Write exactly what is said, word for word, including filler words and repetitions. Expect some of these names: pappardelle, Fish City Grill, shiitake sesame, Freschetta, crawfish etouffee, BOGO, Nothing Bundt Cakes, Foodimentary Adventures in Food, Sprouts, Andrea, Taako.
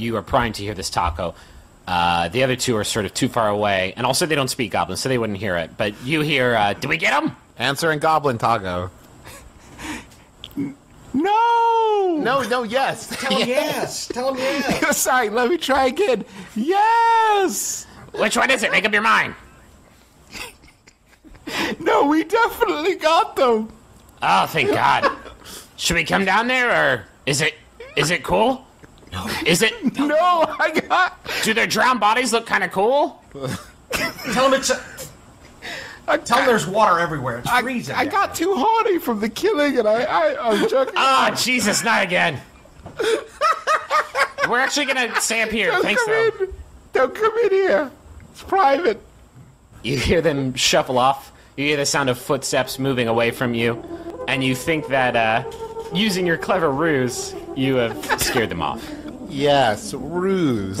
you are primed to hear this, Taako. Uh, the other two are sort of too far away, and also they don't speak Goblin, so they wouldn't hear it. But you hear, uh, did we get him? Answer in Goblin, Taako. No! No, no, yes. Tell him yes. yes. Tell him yes. Sorry, let me try again. Yes! Which one is it? Make up your mind. No, we definitely got them. Oh, thank God. Should we come down there, or is it is it cool? No. Is it? No, no I got... Do their drowned bodies look kind of cool? Tell them it's... A... I Tell them there's water everywhere. It's I, freezing. I got too horny from the killing, and I, I, I'm joking. Oh, Jesus, not again. We're actually going to stay up here. Don't Thanks, though. In. Don't come in here. It's private. You hear them shuffle off. You hear the sound of footsteps moving away from you. And you think that, uh, using your clever ruse, you have scared them off. Yes, ruse.